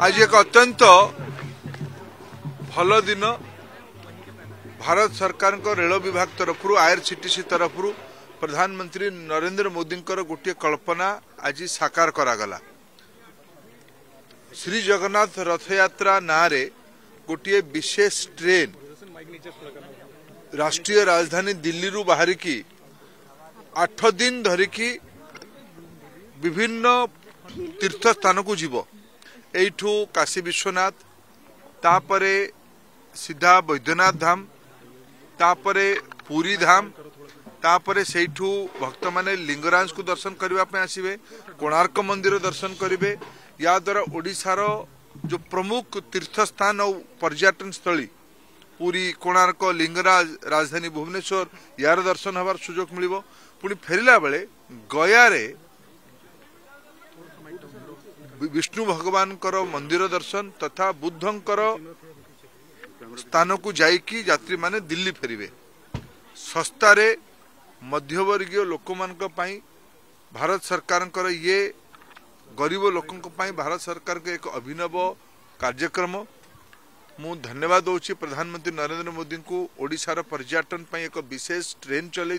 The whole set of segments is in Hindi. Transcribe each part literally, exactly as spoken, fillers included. आज एक अत्यंत भल दिन भारत सरकार को रेल विभाग तरफ आईआरसीटीसी तरफ प्रधानमंत्री नरेंद्र मोदी गोटे कल्पना आज साकार करागला। श्री जगन्नाथ रथयात्रा नारे गोटे विशेष ट्रेन राष्ट्रीय राजधानी दिल्ली रु बाहरिकी आठ दिन धरिकी विभिन्न तीर्थ स्थान को जीव। एठू काशी विश्वनाथ, तापरे सीधा वैद्यनाथ धाम, तापरे पुरी धाम, तापरे सेठू भक्त माने लिंगराज को दर्शन करने आसवे, कोणार्क मंदिर दर्शन करेंगे। याद्वारा ओडिशार जो प्रमुख तीर्थ स्थान और पर्यटन स्थली पुरी, कोणार्क, लिंगराज, राजधानी भुवनेश्वर यार दर्शन हबार सुजोग मिलिबो। पुणी फेरिला बेले गया विष्णु भगवान मंदिर दर्शन तथा बुद्धंकर स्थान को जाइकी यात्री माने दिल्ली फेरिबे। सस्तारे मध्यवर्गीय लोक मानी भारत सरकार ये गरीब लोकों भारत सरकार के एक अभिनव कार्यक्रम। मु धन्यवाद दूसरी प्रधानमंत्री नरेंद्र मोदी को ओडिशार पर्यटन पर एक विशेष ट्रेन चल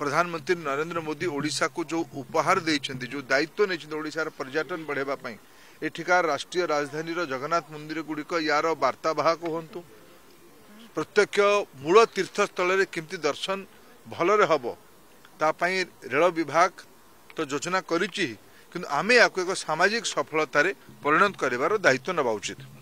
प्रधानमंत्री नरेंद्र मोदी ओडिशा को जो उपहार देते जो दायित्व नहीं ओडिशार पर्यटन बढ़ावाई एठिकार राष्ट्रीय राजधानी जगन्नाथ मंदिर गुड़िक यार वार्तावाहक हूँ प्रत्यक्ष मूल तीर्थस्थल केमती दर्शन भलरे हम तापाई रेल विभाग तो योजना करें, किंतु आमे आपको एक सामाजिक सफलतार परिणत करार दायित्व नवा उचित।